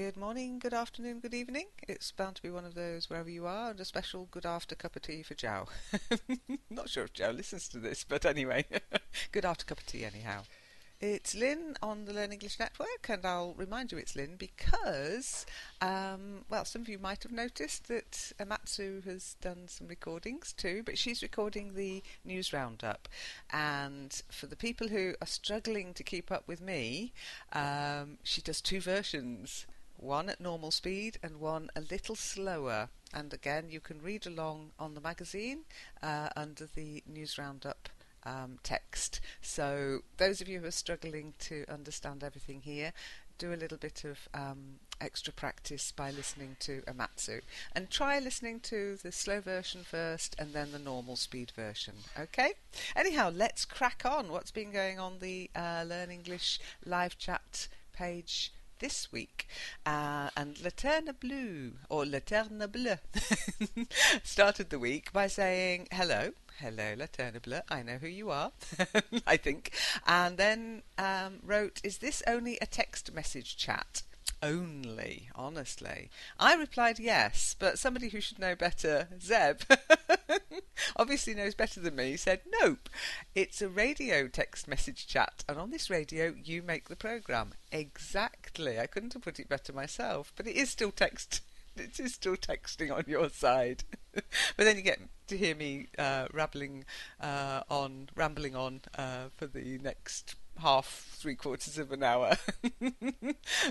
Good morning, good afternoon, good evening. It's bound to be one of those wherever you are, and a special good after cup of tea for Joe. Not sure if Joe listens to this, but anyway, good after cup of tea anyhow. It's Lynn on the Learn English Network, and I'll remind you it's Lynn because, well, some of you might have noticed that Amatsu has done some recordings too, but she's recording the news roundup. And for the people who are struggling to keep up with me, she does two versions, one at normal speed and one a little slower. And again, you can read along on the magazine under the news roundup text. So those of you who are struggling to understand everything here, do a little bit of extra practice by listening to Amatsu, and try listening to the slow version first and then the normal speed version. Okay, anyhow, let's crack on. What's been going on the Learn English live chat page this week? And Laterna Blu, or Laterna Blu, started the week by saying hello. Hello, Laterna Blu, I know who you are, I think. And then wrote, is this only a text message chat? Only, honestly. I replied yes, but somebody who should know better, Zeb, obviously knows better than me, said nope. It's a radio text message chat, and on this radio you make the programme. Exactly, I couldn't have put it better myself, but it is still text. It is still texting on your side. But then you get to hear me rambling on for the next three quarters of an hour.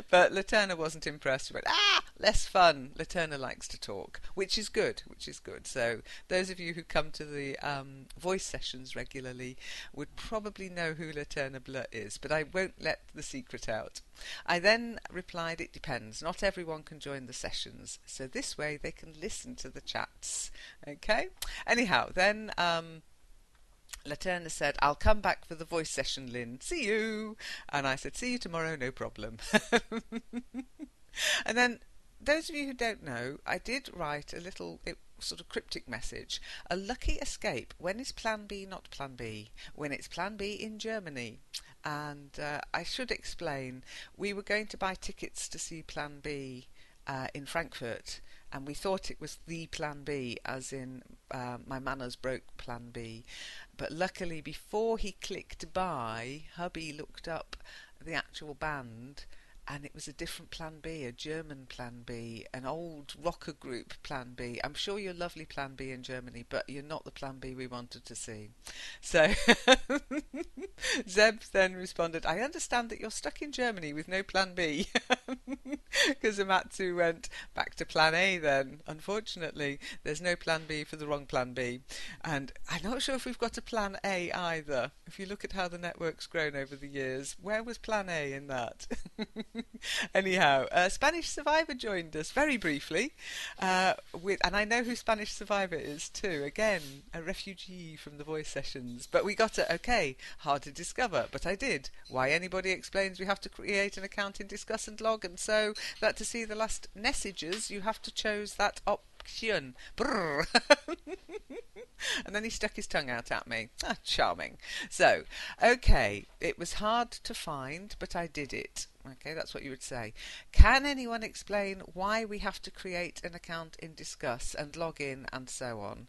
But Laterna wasn't impressed. She went, less fun. Laterna likes to talk, which is good, So those of you who come to the voice sessions regularly would probably know who Laterna Blu is, but I won't let the secret out. I then replied, it depends. Not everyone can join the sessions, so this way they can listen to the chats. Okay? Anyhow, then Laterna said, I'll come back for the voice session, Lynn. See you. And I said, see you tomorrow, no problem. And then, those of you who don't know, I did write a little sort of cryptic message. A lucky escape. When is Plan B not Plan B? When it's Plan B in Germany. And I should explain, we were going to buy tickets to see Plan B in Frankfurt. And we thought it was the Plan B, as in Mein Mannes Bruch Plan B. But luckily, before he clicked buy, hubby looked up the actual band, and it was a different Plan B, a German Plan B, an old rocker group Plan B. I'm sure you're lovely Plan B in Germany, but you're not the Plan B we wanted to see. So Zeb then responded, I understand that you're stuck in Germany with no Plan B. Because Amatsu went back to Plan A then. Unfortunately, there's no Plan B for the wrong Plan B. And I'm not sure if we've got a Plan A either. If you look at how the network's grown over the years, where was Plan A in that? Anyhow, Spanish Survivor joined us very briefly, and I know who Spanish Survivor is too. Again, a refugee from the voice sessions, but we got it okay. Hard to discover, but I did. Why anybody explains we have to create an account in Discuss and log, and so that to see the last messages, you have to choose that option. Brrr. And then he stuck his tongue out at me. Ah, charming. So, okay, it was hard to find, but I did it. Okay, that's what you would say. Can anyone explain why we have to create an account in Discuss and log in and so on?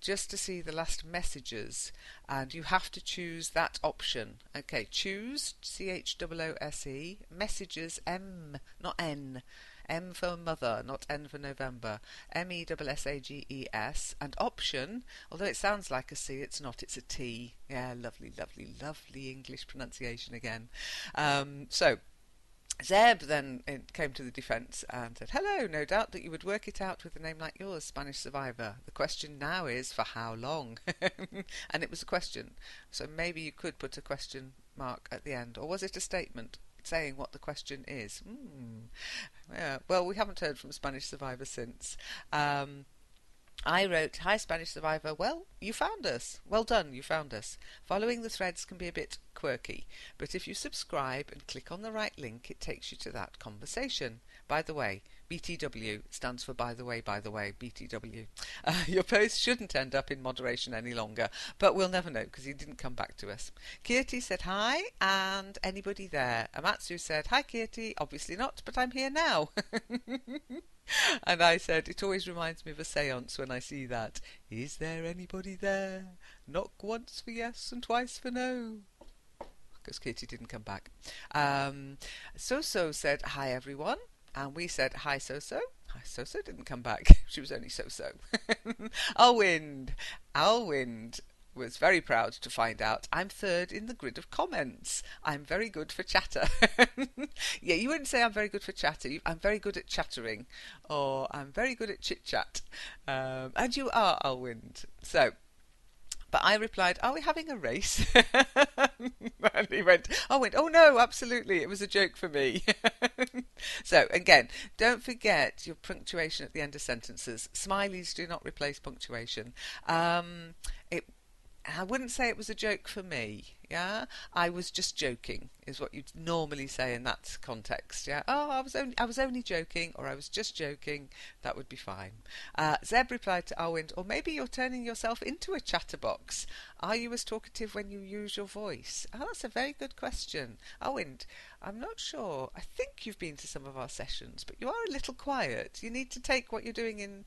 Just to see the last messages, and you have to choose that option. Okay, choose CHOOSE, messages M, not N. M for mother, not N for November. MESSAGES, and option, although it sounds like a C, it's not, it's a T. Yeah, lovely, lovely, lovely English pronunciation again. So Zeb then came to the defence and said, hello, no doubt that you would work it out with a name like yours, Spanish Survivor. The question now is, for how long? And it was a question. So maybe you could put a question mark at the end. Or was it a statement saying what the question is? Yeah. Well, we haven't heard from Spanish Survivor since. I wrote, hi Spanish Survivor, well, you found us. Well done, you found us. Following the threads can be a bit quirky, but if you subscribe and click on the right link, it takes you to that conversation. By the way, BTW stands for by the way, BTW. Your post shouldn't end up in moderation any longer, but we'll never know because he didn't come back to us. Kirti said hi, and anybody there? Amatsu said, hi Kirti, obviously not, but I'm here now. And I said, it always reminds me of a seance when I see that. Is there anybody there? Knock once for yes and twice for no. Because Kirti didn't come back. So-so said, hi everyone. And we said, hi So-so. Hi So-so didn't come back. She was only So-so. Arwind was very proud to find out I'm third in the grid of comments. I'm very good for chatter. Yeah, you wouldn't say I'm very good for chatter. I'm very good at chattering. Or I'm very good at chit-chat. And you are, Arwind. So... But I replied, are we having a race? And he went, oh no, absolutely, it was a joke for me. So again, don't forget your punctuation at the end of sentences. Smileys do not replace punctuation. I wouldn't say it was a joke for me, yeah? I was just joking, is what you'd normally say in that context, yeah? Oh, I was only joking, or I was just joking, that would be fine. Zeb replied to Arwind, or maybe you're turning yourself into a chatterbox. Are you as talkative when you use your voice? Oh, that's a very good question. Arwind, I'm not sure. I think you've been to some of our sessions, but you are a little quiet. You need to take what you're doing in...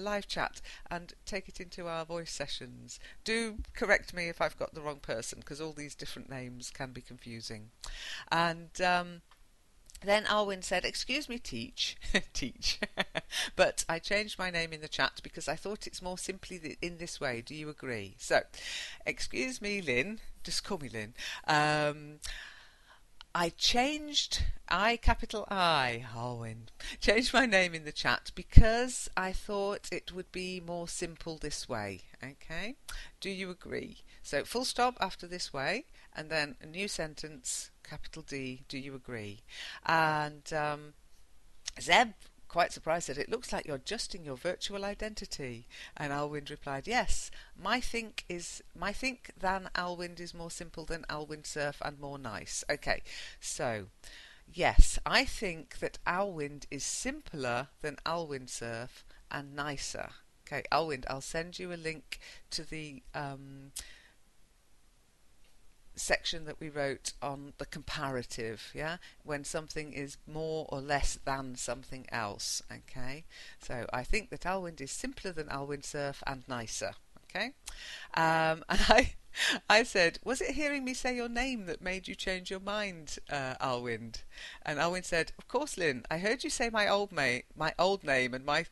live chat and take it into our voice sessions. Do correct me if I've got the wrong person, because all these different names can be confusing. And then Arwind said, excuse me, teach, but I changed my name in the chat because I thought it's more simply in this way. Do you agree? So, excuse me, Lynn, just call me Lynn. I changed, changed my name in the chat because I thought it would be more simple this way. Okay, do you agree? So full stop after this way, and then a new sentence, capital D, do you agree? And Zeb, quite surprised, said, it looks like you're adjusting your virtual identity. And Arwind replied, yes, my think than Arwind is more simple than Arwind Surf and more nice. Okay, so yes, I think that Arwind is simpler than Arwind Surf and nicer. Okay, Arwind, I'll send you a link to the section that we wrote on the comparative, yeah, when something is more or less than something else. Okay, so I think that Arwind is simpler than Arwind Surf and nicer. Okay, and I said, was it hearing me say your name that made you change your mind, Arwind? And Arwind said, of course, Lynn, I heard you say my old name, and my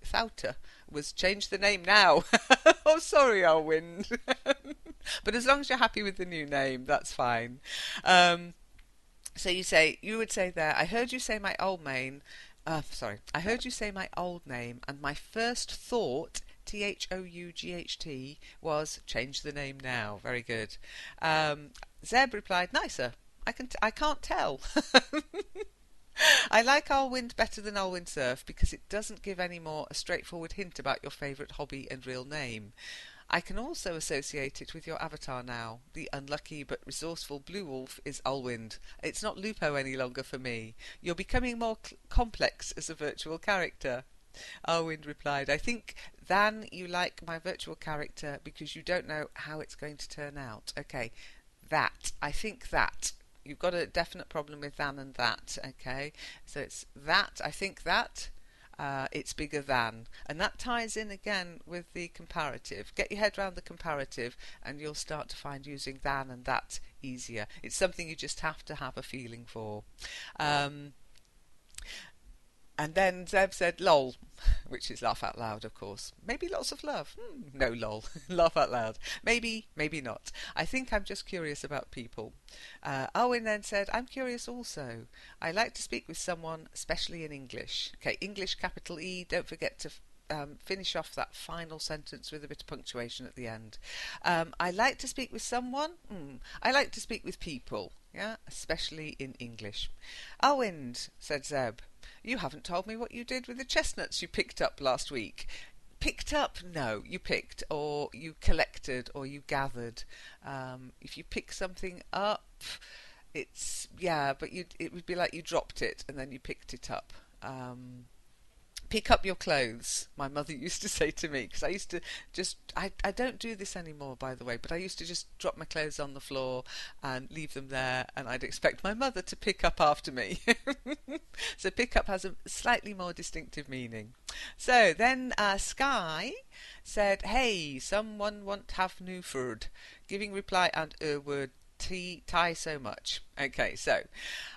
thoughter was change the name now. Oh, sorry, Arwind. But as long as you're happy with the new name, that's fine. So you would say there, I heard you say my old name, and my first thought, THOUGHT, was change the name now. Very good. Zeb replied, nicer. I can't tell. I like Arwind better than Arwind Surf because it doesn't give any more a straightforward hint about your favourite hobby and real name. I can also associate it with your avatar now. The unlucky but resourceful blue wolf is Arwind. It's not Lupo any longer for me. You're becoming more complex as a virtual character. Arwind replied, I think than you like my virtual character because you don't know how it's going to turn out. Okay, that. I think that. You've got a definite problem with than and that. Okay, so it's that. I think that. It's bigger than, and that ties in again with the comparative. Get your head around the comparative and you'll start to find using than and that easier. It's something you just have to have a feeling for. And then Zeb said lol, which is laugh out loud, of course. Maybe lots of love. No, lol. Laugh out loud. Maybe, maybe not. I think I'm just curious about people. Arwind then said, I'm curious also. I like to speak with someone, especially in English. Okay, English, capital E. Don't forget to finish off that final sentence with a bit of punctuation at the end. I like to speak with someone. I like to speak with people, yeah, especially in English. Arwind, said Zeb, you haven't told me what you did with the chestnuts you picked up last week. picked up? No, you picked, or you collected, or you gathered. If you pick something up, it's, yeah, but it would be like you dropped it and then you picked it up. Pick up your clothes, my mother used to say to me, because I used to just, I don't do this anymore, by the way, but I used to just drop my clothes on the floor and leave them there, and I'd expect my mother to pick up after me. So pick up has a slightly more distinctive meaning. So then Sky said, hey, someone want have new food, giving reply and word tea tie so much. Okay, so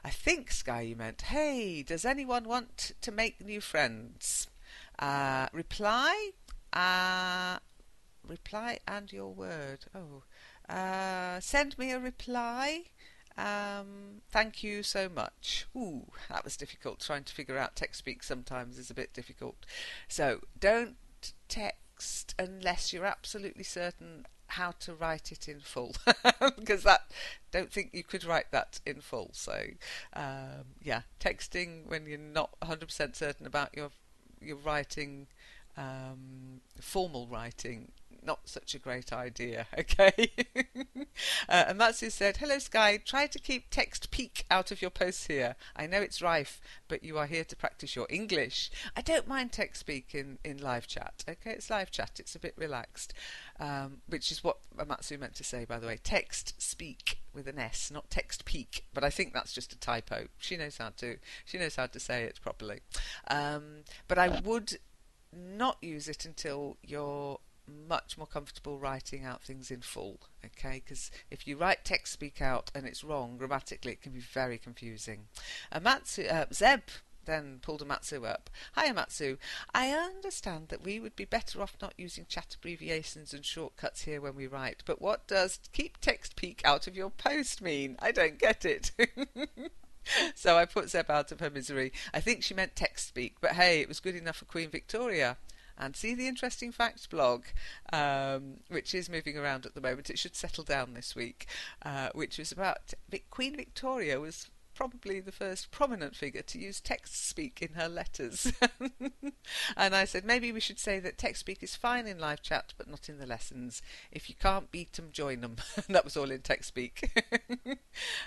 I think Sky, you meant, hey, does anyone want to make new friends? Reply and your word. Oh, send me a reply. Thank you so much. Ooh, that was difficult. Trying to figure out text speak sometimes is a bit difficult. So don't text unless you're absolutely certain how to write it in full, because that, don't think you could write that in full. So yeah, texting when you're not 100% certain about your writing, formal writing, not such a great idea. Okay. Amatsu said, hello Sky, try to keep text peak out of your posts here. I know it's rife, but you are here to practice your English. I don't mind text speak in live chat. Okay, it's live chat, it's a bit relaxed, which is what Amatsu meant to say, by the way. Text speak with an S, not text peak, but I think that's just a typo. She knows how to say it properly. But I would not use it until you're much more comfortable writing out things in full, okay? Because if you write text speak out and it's wrong grammatically, it can be very confusing. Zeb then pulled Amatsu up. Hi Amatsu, I understand that we would be better off not using chat abbreviations and shortcuts here when we write, but what does keep text peak out of your post mean? I don't get it. So I put Zeb out of her misery. I think she meant text speak, but hey, it was good enough for Queen Victoria. And see the Interesting Facts blog, which is moving around at the moment. It should settle down this week, which was about Queen Victoria was probably the first prominent figure to use text speak in her letters. And I said, maybe we should say that text speak is fine in live chat, but not in the lessons. If you can't beat them, join them. And that was all in text speak.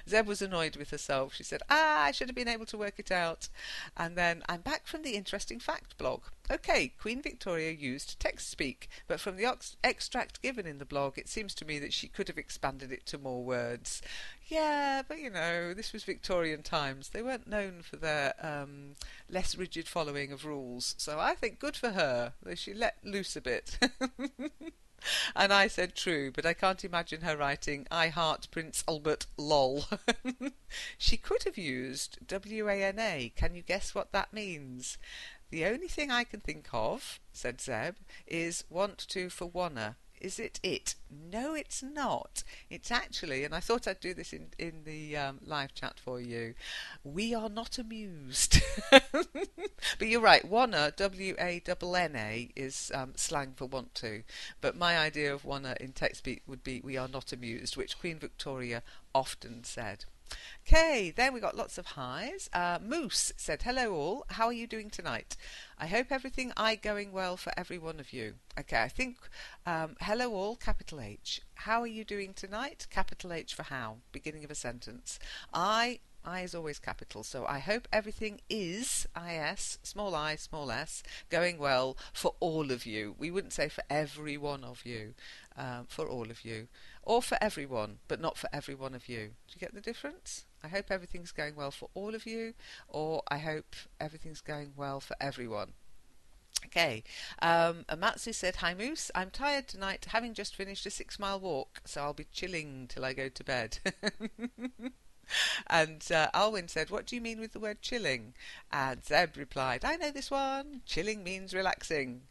Zeb was annoyed with herself. She said, I should have been able to work it out. And then I'm back from the Interesting Fact blog. Okay, Queen Victoria used text speak, but from the extract given in the blog, it seems to me that she could have expanded it to more words. Yeah, but you know, this was Victorian times. They weren't known for their less rigid following of rules. So I think good for her, though she let loose a bit. And I said, true, but I can't imagine her writing I heart Prince Albert lol. She could have used WANA. Can you guess what that means? The only thing I can think of, said Zeb, is want to for wanna. Is it it? No, it's not. It's actually, and I thought I'd do this in the live chat for you, we are not amused. But you're right, wanna, W-A-N-N-A, is slang for want to. But my idea of wanna in text speak would be we are not amused, which Queen Victoria often said. Okay, then we got lots of highs. Moose said, hello all, how are you doing tonight? I hope everything is going well for every one of you. Okay, I think hello all, capital H. How are you doing tonight? Capital H for how, beginning of a sentence. I is always capital, so I hope everything is, I-S, small I, small s, going well for all of you. We wouldn't say for every one of you, for all of you. Or for everyone, but not for every one of you. Do you get the difference? I hope everything's going well for all of you, or I hope everything's going well for everyone. Okay, Amatsu said, hi Moose, I'm tired tonight, having just finished a 6-mile walk, so I'll be chilling till I go to bed. And Arwind said, what do you mean with the word chilling? And Zeb replied, I know this one. Chilling means relaxing.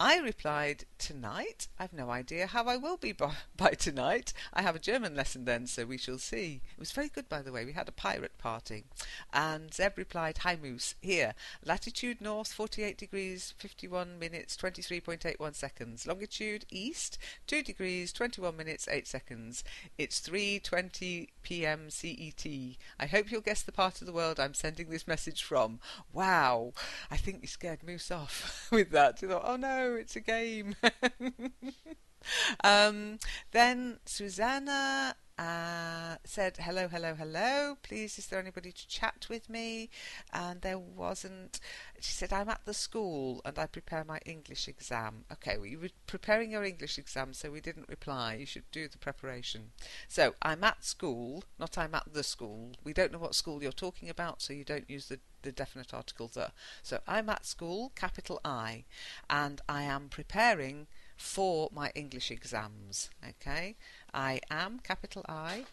I replied, tonight? I've no idea how I will be by tonight. I have a German lesson then, so we shall see. It was very good, by the way. We had a pirate party. And Zeb replied, hi Moose, here. Latitude north, 48 degrees, 51 minutes, 23.81 seconds. Longitude east, 2 degrees, 21 minutes, 8 seconds. It's 3:20 p.m. CET. I hope you'll guess the part of the world I'm sending this message from. Wow, I think you scared Moose off with that. He thought, oh no, it's a game. Then Susanna said, hello, please, is there anybody to chat with me? And there wasn't. She said, I'm at the school and I prepare my English exam. Okay, well, you were preparing your English exam, so we didn't reply. You should do the preparation. So, I'm at school, not I'm at the school. We don't know what school you're talking about, so you don't use the definite article the. So, I'm at school, capital I, and I am preparing for my English exams. Okay, I am, capital I,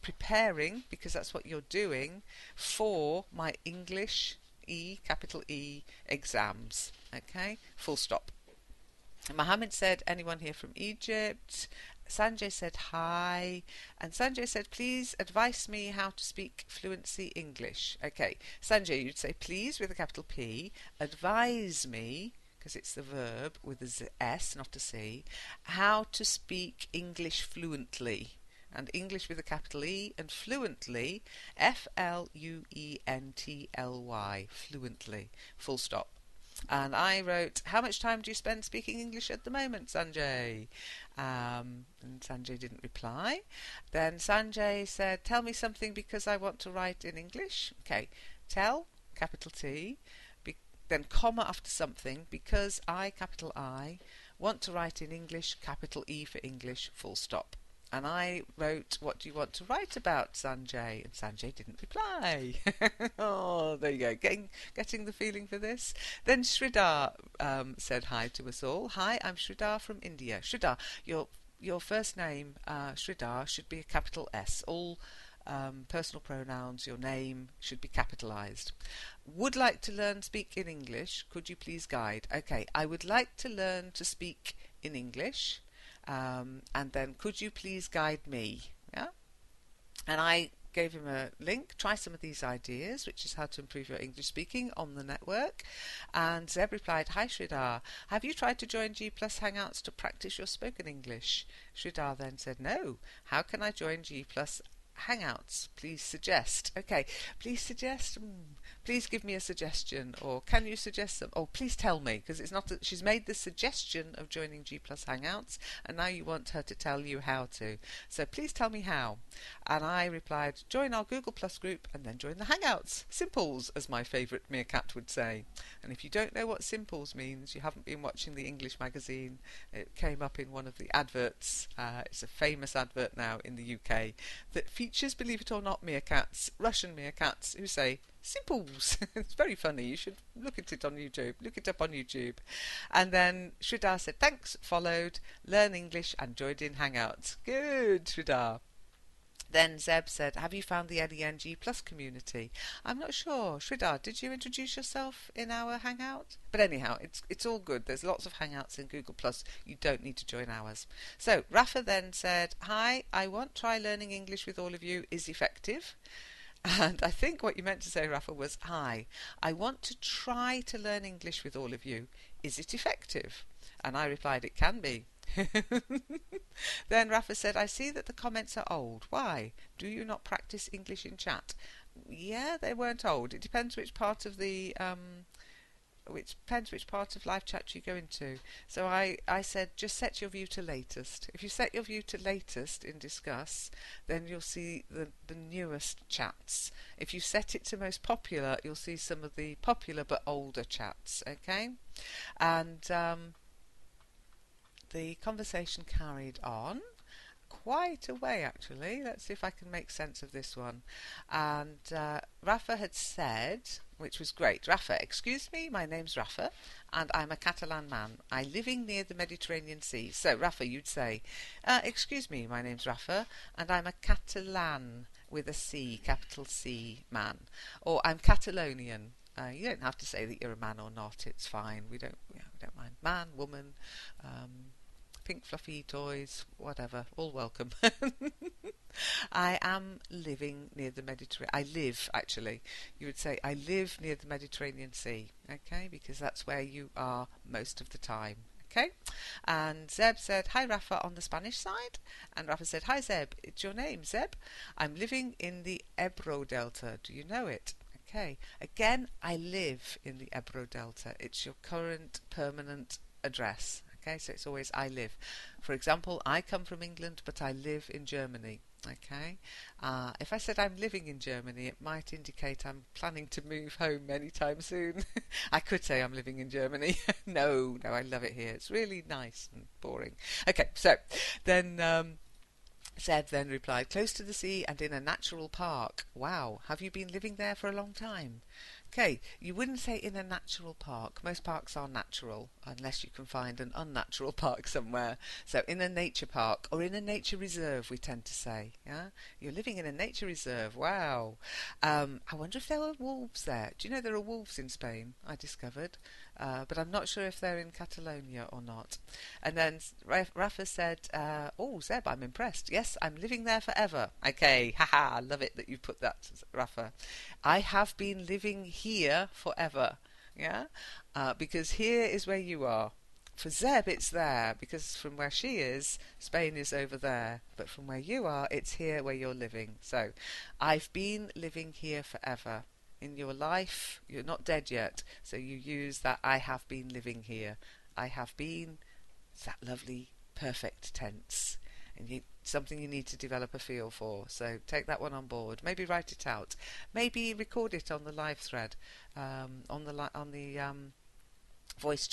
preparing, because that's what you're doing, for my English, E, capital E, exams. Okay, full stop. Mohammed said, anyone here from Egypt? Sanjay said hi, and Sanjay said, please advise me how to speak fluency English. Okay, Sanjay, you'd say please with a capital P, advise me, because it's the verb with an S, not a C, how to speak English fluently. And English with a capital E, and fluently, F-L-U-E-N-T-L-Y, fluently, full stop. And I wrote, how much time do you spend speaking English at the moment, Sanjay? And Sanjay didn't reply. Then Sanjay said, tell me something because I want to write in English. Okay, tell, capital T, then comma after something, because I, capital I, want to write in English, capital E for English, full stop. And I wrote, what do you want to write about, Sanjay? And Sanjay didn't reply. Oh, there you go, getting the feeling for this. Then Sridhar said hi to us all. Hi, I'm Sridhar from India. Sridhar, your first name, Sridhar, should be a capital S. All personal pronouns, your name should be capitalized. Would like to learn speak in English, could you please guide? Okay, I would like to learn to speak in English, and then could you please guide me? Yeah, and I gave him a link, try some of these ideas, which is how to improve your English speaking on the network. And Zeb replied, hi Sridhar, have you tried to join G Plus Hangouts to practice your spoken English? Sridhar then said, no, how can I join G Plus Hangouts, please suggest. Okay, please suggest. Please give me a suggestion, or can you suggest some? Oh, please tell me, because it's not. She's made the suggestion of joining G Plus Hangouts, and now you want her to tell you how to. So please tell me how. And I replied, join our Google Plus group and then join the Hangouts. Simples, as my favourite meerkat would say. And if you don't know what simples means, you haven't been watching the English magazine. It came up in one of the adverts. It's a famous advert now in the UK that features, believe it or not, meerkats, Russian meerkats, who say simples. It's very funny. You should look at it on YouTube. Look it up on YouTube. And then Sridhar said, thanks, followed, learn English and joined in Hangouts. Good, Sridhar. Then Zeb said, have you found the NENG Plus community? I'm not sure. Sridhar, did you introduce yourself in our Hangout? But anyhow, it's all good. There's lots of Hangouts in Google Plus. You don't need to join ours. So Rafa then said, hi, I want try learning English with all of you is effective. And I think what you meant to say, Rafa, was, hi, I want to try to learn English with all of you. Is it effective? And I replied, it can be. Then Rafa said, I see that the comments are old. Why? Do you not practice English in chat? Yeah, they weren't old. It depends which part of the live chat you go into. So I said, just set your view to latest. If you set your view to latest in Discuss, then you'll see the newest chats. If you set it to most popular, you'll see some of the popular but older chats. Okay, and the conversation carried on quite a way, actually. Let's see if I can make sense of this one. And Rafa had said, which was great, Rafa, excuse me, my name's Rafa and I'm a Catalan man. I living near the Mediterranean Sea. So Rafa, you'd say, excuse me, my name's Rafa and I'm a Catalan with a C, capital C, man. Or I'm Catalonian. You don't have to say that you're a man or not. It's fine. We don't mind. Man, woman, pink fluffy toys, whatever, all welcome. I am living near the Mediterranean. I live, actually. You would say I live near the Mediterranean Sea, okay? Because that's where you are most of the time. Okay? And Zeb said, hi Rafa on the Spanish side. And Rafa said, hi Zeb, it's your name, Zeb. I'm living in the Ebro Delta. Do you know it? Okay. Again, I live in the Ebro Delta. It's your current permanent address. Okay, so it's always I live. For example, I come from England, but I live in Germany. Okay, if I said I'm living in Germany, it might indicate I'm planning to move home anytime soon. I could say I'm living in Germany. No, I love it here. It's really nice and boring. Okay, so then Zeb then replied, close to the sea and in a natural park. Wow, have you been living there for a long time? Okay, you wouldn't say in a natural park. Most parks are natural, unless you can find an unnatural park somewhere. So in a nature park or in a nature reserve, we tend to say. Yeah, you're living in a nature reserve. Wow. I wonder if there are wolves there. Do you know there are wolves in Spain, I discovered? But I'm not sure if they're in Catalonia or not. And then Rafa said, oh, Zeb, I'm impressed. Yes, I'm living there forever. Okay, haha, I love it that you put that, Rafa. I have been living here forever, yeah? Because here is where you are. For Zeb, it's there, because from where she is, Spain is over there. But from where you are, it's here where you're living. So, I've been living here forever. In your life, you're not dead yet, so you use that I have been living here. I have been, it's that lovely perfect tense, and something you need to develop a feel for, so take that one on board. Maybe write it out, maybe record it on the live thread, on the voice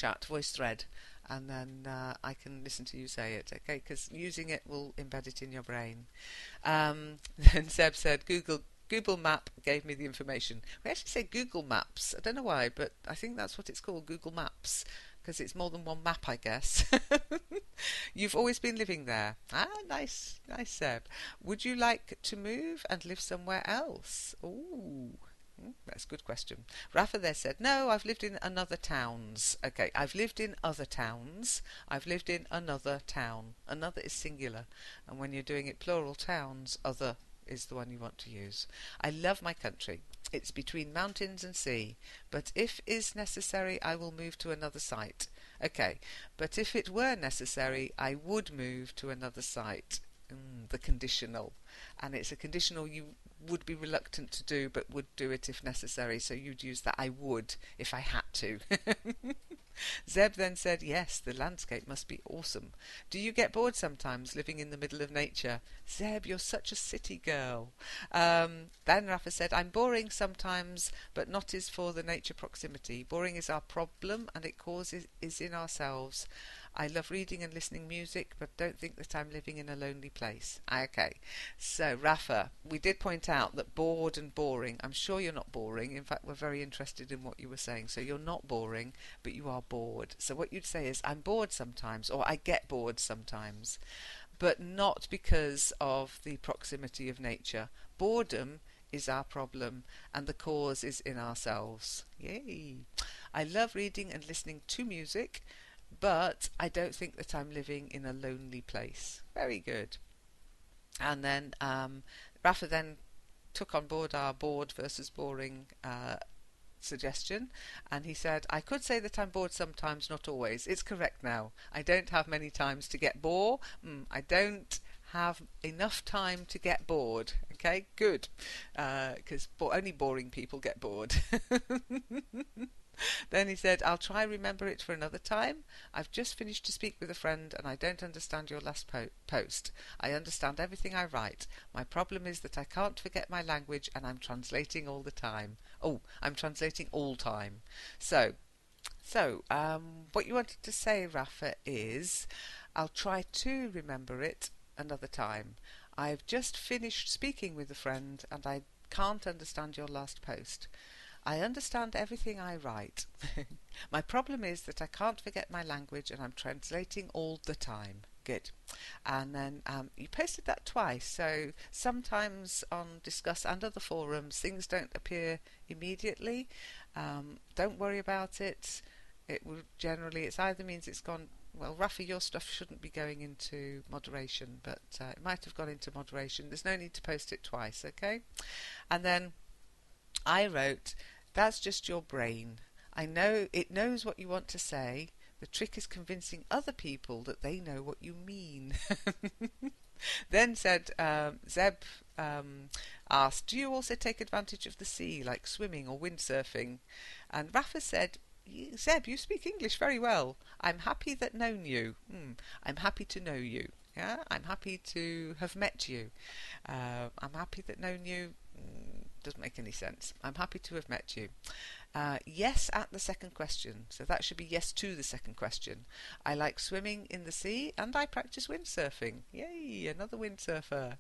thread, and then I can listen to you say it, okay, because using it will embed it in your brain. Then Zeb said, Google Map gave me the information. We actually say Google Maps. I don't know why, but I think that's what it's called, Google Maps, because it's more than one map, I guess. You've always been living there. Ah, nice, nice, Seb. Would you like to move and live somewhere else? Ooh, that's a good question. Rafa there said, no, I've lived in another towns. Okay, I've lived in other towns. I've lived in another town. Another is singular. And when you're doing it plural towns, other is the one you want to use. I love my country. It's between mountains and sea, but if is necessary, I will move to another site. Okay, but if it were necessary, I would move to another site. The conditional. And it's a conditional you would be reluctant to do, but would do it if necessary, so you'd use that I would if I had to. Zeb then said, yes, the landscape must be awesome. Do you get bored sometimes living in the middle of nature? Zeb, you're such a city girl. Then Rafa said, I'm boring sometimes, but not is for the nature proximity. Boring is our problem and it causes is in ourselves. I love reading and listening music, but don't think that I'm living in a lonely place. Okay, so Rafa, we did point out that bored and boring, I'm sure you're not boring. In fact, we're very interested in what you were saying. So you're not boring, but you are bored. So what you'd say is, I'm bored sometimes, or I get bored sometimes, but not because of the proximity of nature. Boredom is our problem, and the cause is in ourselves. Yay! I love reading and listening to music, but I don't think that I'm living in a lonely place. Very good. And then Rafa then took on board our bored versus boring suggestion, and he said, I could say that I'm bored sometimes, not always. It's correct now. I don't have many times to get bored. I don't have enough time to get bored. Okay, good. Because only boring people get bored. Then he said, I'll try remember it for another time. I've just finished to speak with a friend and I don't understand your last post. I understand everything I write. My problem is that I can't forget my language and I'm translating all the time. Oh, I'm translating all time. So what you wanted to say, Rafa, is I'll try to remember it another time. I've just finished speaking with a friend and I can't understand your last post. I understand everything I write. My problem is that I can't forget my language and I'm translating all the time. Good. And then you posted that twice, so sometimes on Discuss and other forums things don't appear immediately. Don't worry about it. It will generally, it's either means it's gone. Well, Rafa, your stuff shouldn't be going into moderation, but it might have gone into moderation. There's no need to post it twice, okay? And then I wrote, that's just your brain. I know it knows what you want to say. The trick is convincing other people that they know what you mean. Then said, Zeb asked, do you also take advantage of the sea, like swimming or windsurfing? And Rafa said, Zeb, you speak English very well. I'm happy that known you. I'm happy to know you. Yeah, I'm happy to have met you. I'm happy that known you. Doesn't make any sense. I'm happy to have met you. Yes at the second question. So that should be yes to the second question. I like swimming in the sea and I practice windsurfing. Yay, another windsurfer.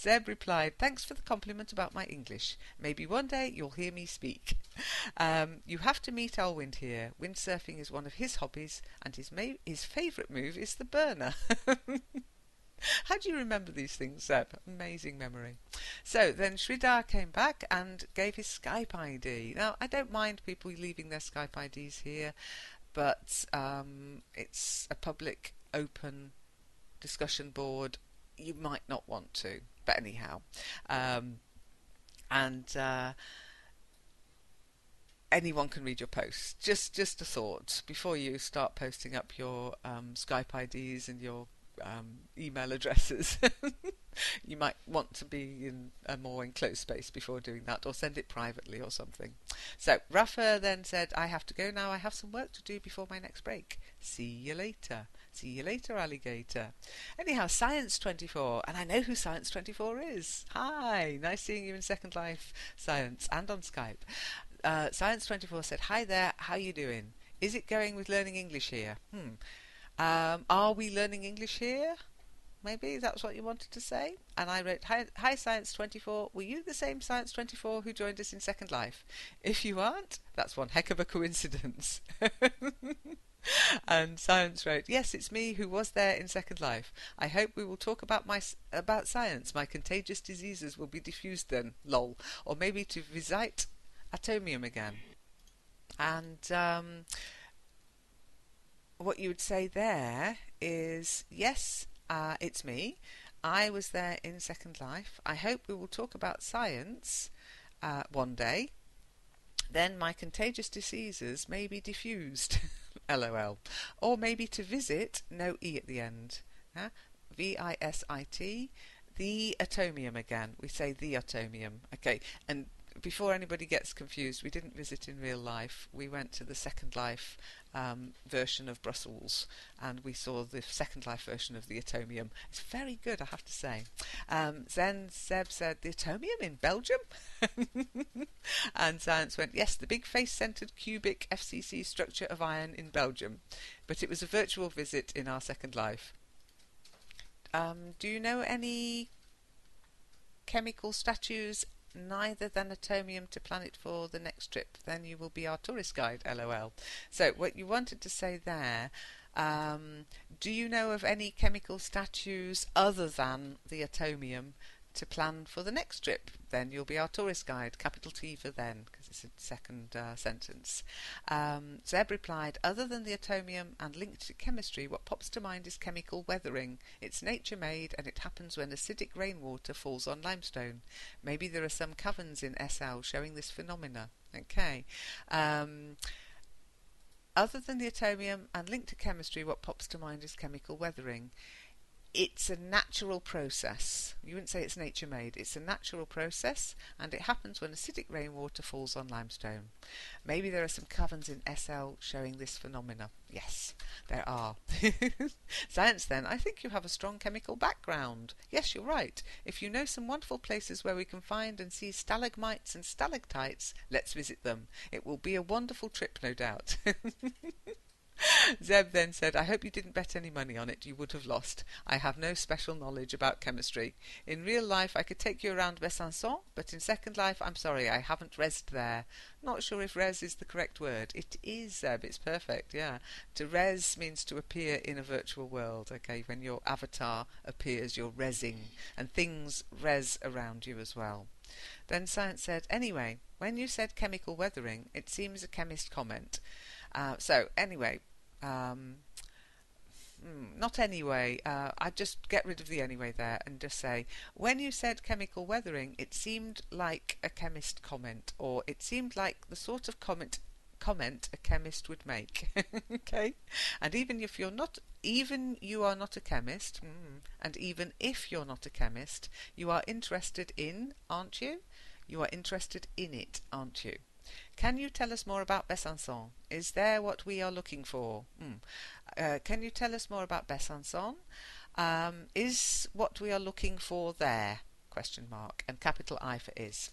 Zeb replied, thanks for the compliment about my English. Maybe one day you'll hear me speak. You have to meet Arwind here. Windsurfing is one of his hobbies and his favourite move is the burner. How do you remember these things, Zeb? Amazing memory. So then Sridhar came back and gave his Skype ID. Now, I don't mind people leaving their Skype IDs here, but it's a public, open discussion board. You might not want to, but anyhow. Anyone can read your posts. Just a thought. Before you start posting up your Skype IDs and your email addresses. You might want to be in a more enclosed space before doing that, or send it privately or something. So Rafa then said, I have to go now. I have some work to do before my next break. See you later. See you later, alligator. Anyhow, Science24, and I know who Science24 is. Hi, nice seeing you in Second Life, Science, and on Skype. Science24 said, hi there, how you doing? Is it going with learning English here? Are we learning English here? Maybe that's what you wanted to say. And I wrote, hi Science24, were you the same Science24 who joined us in Second Life? If you aren't, that's one heck of a coincidence. And Science wrote, yes, it's me who was there in Second Life. I hope we will talk about science. My contagious diseases will be diffused then, lol. Or maybe to visit Atomium again. And what you would say there is, yes, it's me. I was there in Second Life. I hope we will talk about science one day. Then my contagious diseases may be diffused. LOL. Or maybe to visit, no E at the end. V-I-S-I-T. The Atomium again. We say the Atomium. Okay. And before anybody gets confused, we didn't visit in real life. We went to the Second Life version of Brussels, and we saw the Second Life version of the Atomium. It's very good, I have to say. Then Zeb said, the Atomium in Belgium? And Science went, yes, the big face-centred cubic FCC structure of iron in Belgium. But it was a virtual visit in our Second Life. Do you know any chemical statues neither than Atomium to planet for the next trip? Then you will be our tourist guide, LOL. So what you wanted to say there, do you know of any chemical statues other than the Atomium to plan for the next trip? Then you'll be our tourist guide, capital T for then, because it's a second sentence. Zeb replied, other than the Atomium and linked to chemistry, what pops to mind is chemical weathering. It's nature-made and it happens when acidic rainwater falls on limestone. Maybe there are some caverns in SL showing this phenomena. Okay. Other than the Atomium and linked to chemistry, what pops to mind is chemical weathering. It's a natural process. You wouldn't say it's nature-made. It's a natural process, and it happens when acidic rainwater falls on limestone. Maybe there are some caverns in SL showing this phenomena. Yes, there are. Science then, I think you have a strong chemical background. Yes, you're right. If you know some wonderful places where we can find and see stalagmites and stalactites, let's visit them. It will be a wonderful trip, no doubt. Zeb then said, I hope you didn't bet any money on it. You would have lost. I have no special knowledge about chemistry. In real life, I could take you around Besançon, but in Second Life, I'm sorry, I haven't resed there. Not sure if res is the correct word. It is, Zeb. It's perfect, yeah. To res means to appear in a virtual world, okay? When your avatar appears, you're resing, and things res around you as well. Then Science said, anyway, when you said chemical weathering, it seems a chemist comment. So anyway, not anyway, I'd just get rid of the anyway there and just say, when you said chemical weathering, it seemed like a chemist comment, or it seemed like the sort of comment comment a chemist would make. Okay, and even if you are not a chemist, and even if you're not a chemist, you are interested in, aren't you? You are interested in it, aren't you? Can you tell us more about Besançon? Is there what we are looking for? Can you tell us more about Besançon? Is what we are looking for there? Question mark, and capital I for is.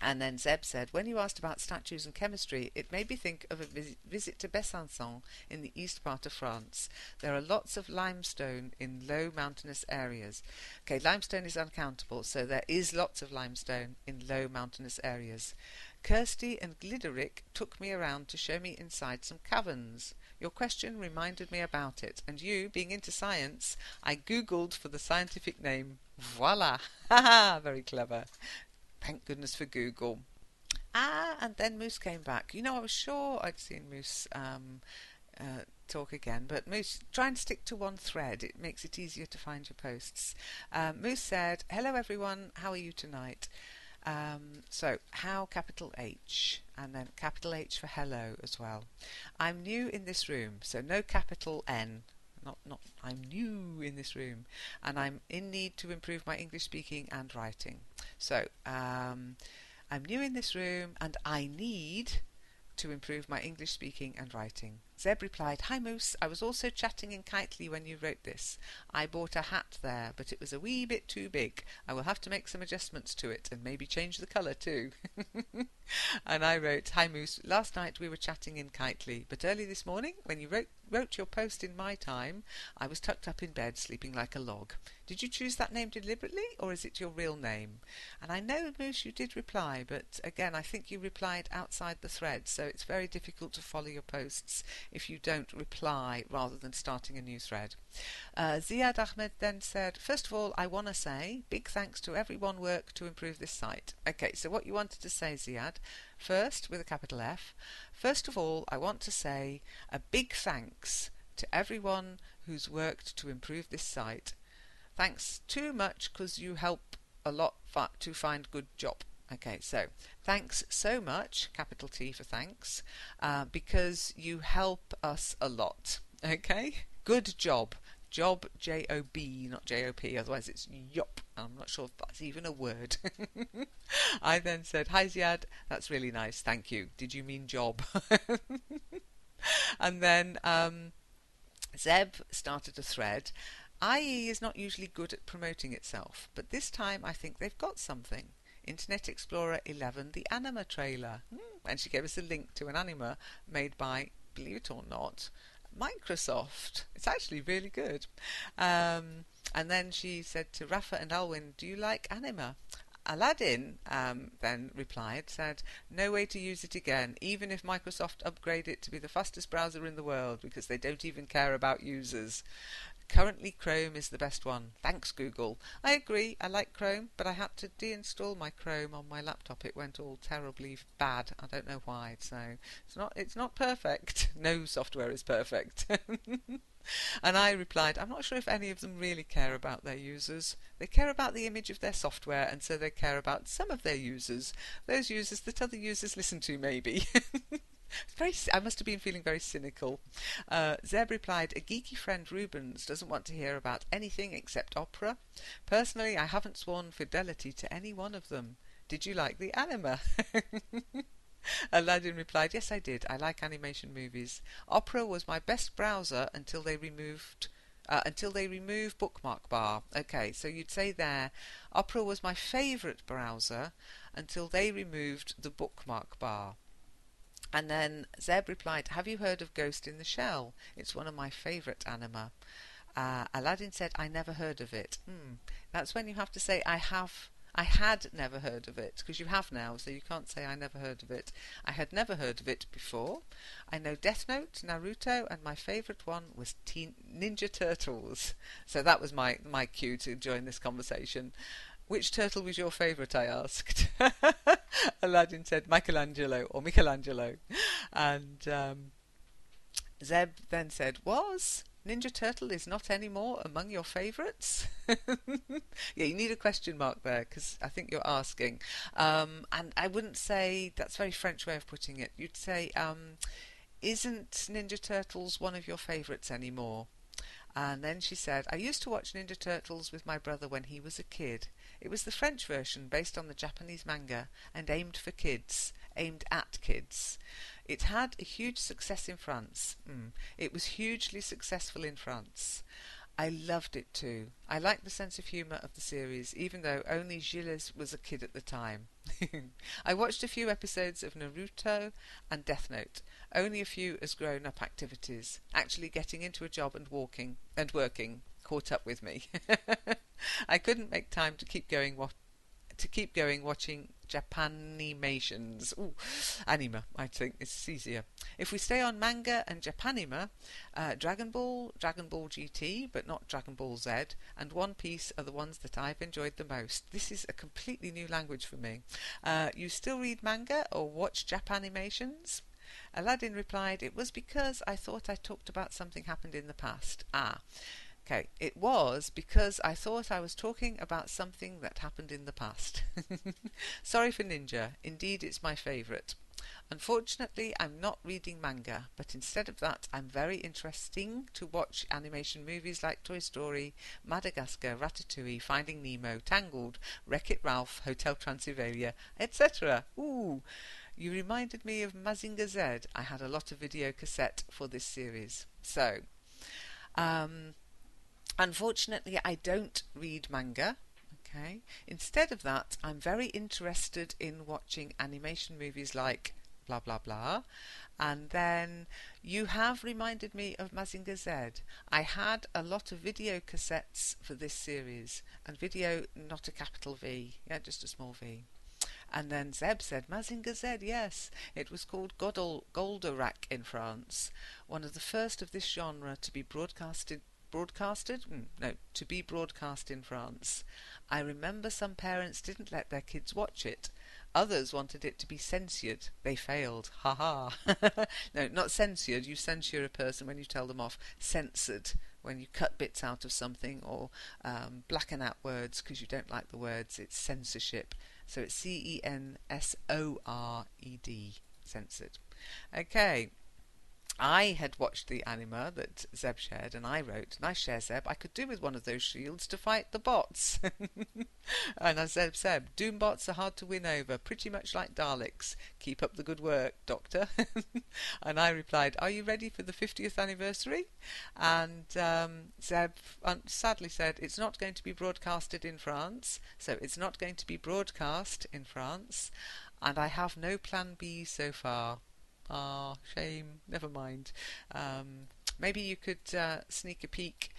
And then Zeb said, when you asked about statues and chemistry, it made me think of a visit to Besançon in the east part of France. There are lots of limestone in low mountainous areas. Okay, limestone is uncountable, so there is lots of limestone in low mountainous areas. Kirsty and Glideric took me around to show me inside some caverns. Your question reminded me about it, and you, being into science, I googled for the scientific name. Voila! Haha, very clever. Thank goodness for Google. And then Moose came back. You know, I was sure I'd seen Moose talk again, but Moose, try and stick to one thread. It makes it easier to find your posts. Moose said, hello everyone, how are you tonight? So, how, capital H, and then capital H for hello as well. I'm new in this room, so no capital N. Not I'm new in this room, and I'm in need to improve my English speaking and writing. So, I'm new in this room, and I need to improve my English speaking and writing. Zeb replied, hi Moose, I was also chatting in Kitely when you wrote this. I bought a hat there, but it was a wee bit too big. I will have to make some adjustments to it, and maybe change the colour too. And I wrote, hi Moose, last night we were chatting in Kitely, but early this morning, when you wrote your post in my time, I was tucked up in bed, sleeping like a log. Did you choose that name deliberately, or is it your real name? And I know, Moose, you did reply, but again, I think you replied outside the thread, so it's very difficult to follow your posts if you don't reply rather than starting a new thread. Ziad Ahmed then said, first of all, I want to say big thanks to everyone work to improve this site. Okay, so what you wanted to say, Ziad, first with a capital F, first of all, I want to say a big thanks to everyone who's worked to improve this site. Thanks too much, because you help a lot to find good job. Okay, so thanks so much, capital T for thanks, because you help us a lot. Okay, good job. Job, J-O-B, not J-O-P, otherwise it's yop. I'm not sure if that's even a word. I then said, hi Ziad, that's really nice, thank you. Did you mean job? And then Zeb started a thread. IE is not usually good at promoting itself, but this time I think they've got something. Internet Explorer 11, the anima trailer. And she gave us a link to an anima made by, believe it or not, Microsoft. It's actually really good. And then she said to Rafa and Alwyn, do you like anima? Aladdin then replied, said, no way to use it again, even if Microsoft upgrade it to be the fastest browser in the world, because they don't even care about users. Currently Chrome is the best one. Thanks, Google. I agree, I like Chrome, but I had to deinstall my Chrome on my laptop. It went all terribly bad. I don't know why, so it's not perfect. No software is perfect. And I replied, I'm not sure if any of them really care about their users. They care about the image of their software, and so they care about some of their users, those users that other users listen to, maybe. I must have been feeling very cynical. Zeb replied, a geeky friend, Rubens, doesn't want to hear about anything except opera. Personally, I haven't sworn fidelity to any one of them. Did you like the anima? Aladdin replied, yes, I did. I like animation movies. Opera was my best browser until they removed bookmark bar. Okay, so you'd say there, Opera was my favourite browser until they removed the bookmark bar. And then Zeb replied, have you heard of Ghost in the Shell? It's one of my favourite anima. Aladdin said, I never heard of it. That's when you have to say, I had never heard of it, because you have now, so you can't say I never heard of it. I had never heard of it before. I know Death Note, Naruto, and my favourite one was Ninja Turtles. So that was my cue to join this conversation. Which turtle was your favourite, I asked. Aladdin said Michelangelo. And Zeb then said, was? Ninja Turtle is not anymore among your favourites? Yeah, you need a question mark there, because I think you're asking. And I wouldn't say, that's a very French way of putting it. You'd say, isn't Ninja Turtles one of your favourites anymore? And then she said, I used to watch Ninja Turtles with my brother when he was a kid. It was the French version based on the Japanese manga and aimed at kids. It had a huge success in France. It was hugely successful in France. I loved it too. I liked the sense of humour of the series, even though only Gilles was a kid at the time. I watched a few episodes of Naruto and Death Note, only a few as grown-up activities, actually getting into a job and working caught up with me. I couldn't make time to keep going watching Japanimations. Ooh, anima, I think it's easier. If we stay on manga and Japanima, Dragon Ball, Dragon Ball GT, but not Dragon Ball Z, and One Piece are the ones that I've enjoyed the most. This is a completely new language for me. You still read manga or watch Japanimations? Aladdin replied, it was because I thought I talked about something happened in the past. Ah. Okay, it was because I thought I was talking about something that happened in the past. Sorry for Ninja. Indeed, it's my favourite. Unfortunately, I'm not reading manga, but instead of that, I'm very interesting to watch animation movies like Toy Story, Madagascar, Ratatouille, Finding Nemo, Tangled, Wreck-It Ralph, Hotel Transylvania, etc. Ooh, you reminded me of Mazinger Z. I had a lot of video cassette for this series. So, unfortunately, I don't read manga. Okay. Instead of that, I'm very interested in watching animation movies like blah blah blah. And then you have reminded me of Mazinger Z. I had a lot of video cassettes for this series, and video not a capital V, yeah, just a small v. And then Zeb said, Mazinger Z, yes. It was called Goldorak in France, one of the first of this genre to be broadcast in France. I remember some parents didn't let their kids watch it. Others wanted it to be censored. They failed. Ha ha. No, not censored. You censure a person when you tell them off. Censored, when you cut bits out of something or blacken out words because you don't like the words. It's censorship. So it's C-E-N-S-O-R-E-D. Censored. Okay. I had watched the anima that Zeb shared, and I wrote, nice share, Zeb, I could do with one of those shields to fight the bots. And I said, Zeb, Doom bots are hard to win over, pretty much like Daleks. Keep up the good work, Doctor. And I replied, are you ready for the 50th anniversary? And Zeb sadly said, it's not going to be broadcasted in France. So it's not going to be broadcast in France. And I have no plan B so far. Ah, shame. Never mind. Maybe you could sneak a peek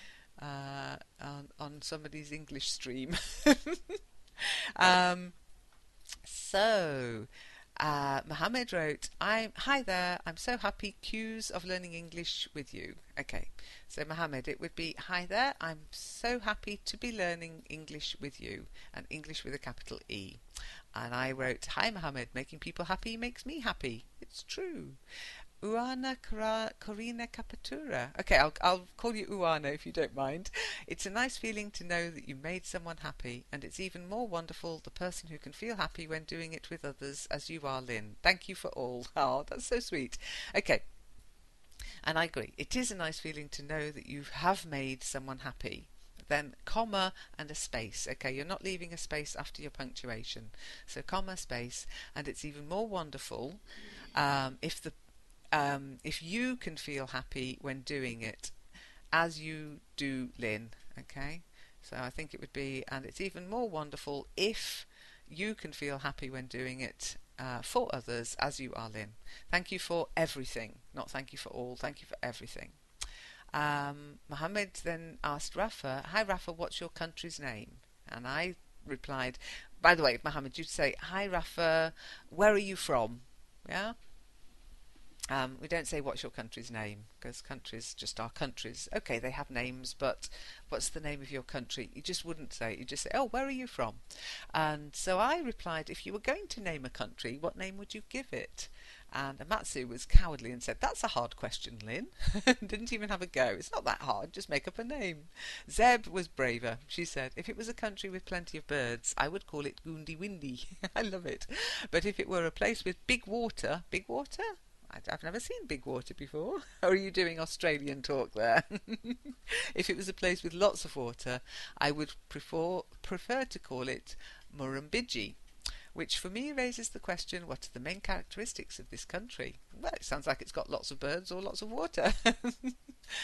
on somebody's English stream. Mohammed wrote, Hi there, I'm so happy. Cues of learning English with you. Okay, so Mohammed, it would be, hi there, I'm so happy to be learning English with you. And English with a capital E. And I wrote, hi Mohammed, making people happy makes me happy. It's true. Uana Corina Capatura. Okay, I'll call you Uana if you don't mind. It's a nice feeling to know that you made someone happy, and it's even more wonderful the person who can feel happy when doing it with others, as you are, Lynn. Thank you for all. Oh, that's so sweet. Okay, and I agree. It is a nice feeling to know that you have made someone happy. Then comma and a space. Okay, you're not leaving a space after your punctuation. So comma, space, and it's even more wonderful if you can feel happy when doing it, as you do, Lynn. Okay, so I think it would be, and it's even more wonderful if you can feel happy when doing it for others, as you are, Lynn. Thank you for everything. Not thank you for all, thank you for everything. Mohammed then asked Rafa, hi Rafa, what's your country's name? And I replied, by the way, Mohammed, you'd say, hi Rafa, where are you from? Yeah. We don't say what's your country's name, because countries just are countries. Okay, they have names, but what's the name of your country? You just wouldn't say. You just say, oh, where are you from? And so I replied, if you were going to name a country, what name would you give it? And Amatsu was cowardly and said, that's a hard question, Lynn. Didn't even have a go. It's not that hard, just make up a name. Zeb was braver. She said, if it was a country with plenty of birds, I would call it Goondi Windy. I love it. But if it were a place with big water? I've never seen big water before. Or are you doing Australian talk there? If it was a place with lots of water, I would prefer to call it Murrumbidgee, which for me raises the question, what are the main characteristics of this country? Well, it sounds like it's got lots of birds or lots of water.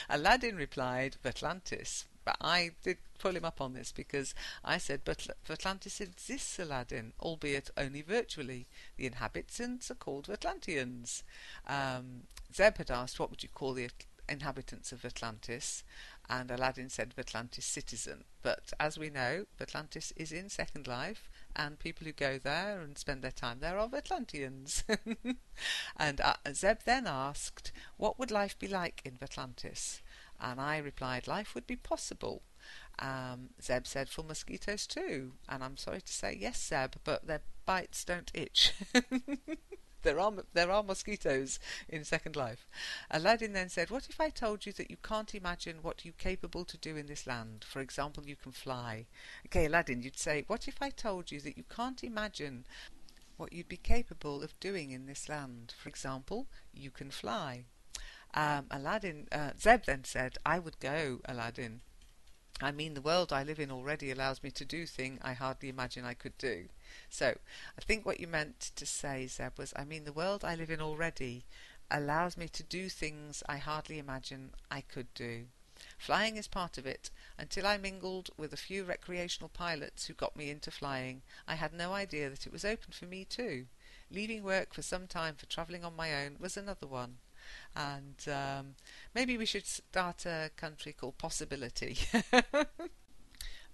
Aladdin replied, Atlantis. But I did pull him up on this because I said, but Atlantis exists, Aladdin, albeit only virtually. The inhabitants are called Atlanteans. Zeb had asked, what would you call the inhabitants of Atlantis? And Aladdin said, Atlantis citizen. But as we know, Atlantis is in Second Life, and people who go there and spend their time there are Atlanteans. And Zeb then asked, what would life be like in Atlantis? And I replied, life would be possible. Zeb said, for mosquitoes too. And I'm sorry to say, yes, Zeb, but their bites don't itch. There are mosquitoes in Second Life. Aladdin then said, what if I told you that you can't imagine what you're capable to do in this land? For example, you can fly. Okay, Aladdin, you'd say, what if I told you that you can't imagine what you'd be capable of doing in this land? For example, you can fly. Zeb then said, I would go, Aladdin. I mean, the world I live in already allows me to do things I hardly imagine I could do. So, I think what you meant to say, Zeb, was, I mean, the world I live in already allows me to do things I hardly imagine I could do. Flying is part of it. Until I mingled with a few recreational pilots who got me into flying, I had no idea that it was open for me too. Leaving work for some time for travelling on my own was another one. And maybe we should start a country called Possibility.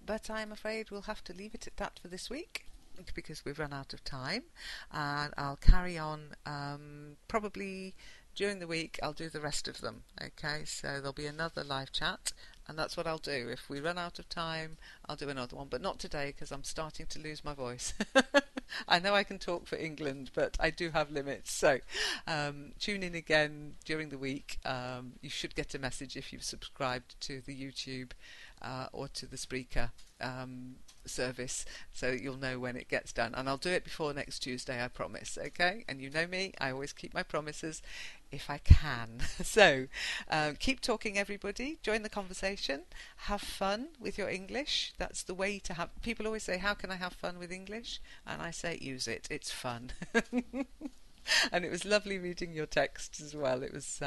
But I'm afraid we'll have to leave it at that for this week, because we've run out of time, and I'll carry on probably during the week. I'll do the rest of them. Okay, so there'll be another live chat, and that's what I'll do. If we run out of time, I'll do another one, but not today because I'm starting to lose my voice. I know I can talk for England, but I do have limits. So tune in again during the week. You should get a message if you've subscribed to the YouTube or to the Spreaker service, so you'll know when it gets done. And I'll do it before next Tuesday, I promise. Okay? And you know me, I always keep my promises if I can. So keep talking, everybody. Join the conversation. Have fun with your English. That's the way to have... People always say, how can I have fun with English? And I say, use it. It's fun. And it was lovely reading your texts as well. It was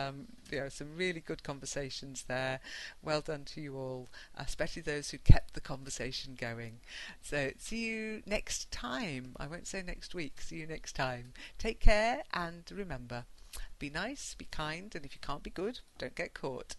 you know, some really good conversations there. Well done to you all, especially those who kept the conversation going. So see you next time. I won't say next week. See you next time. Take care, and remember, be nice, be kind, and if you can't be good, don't get caught.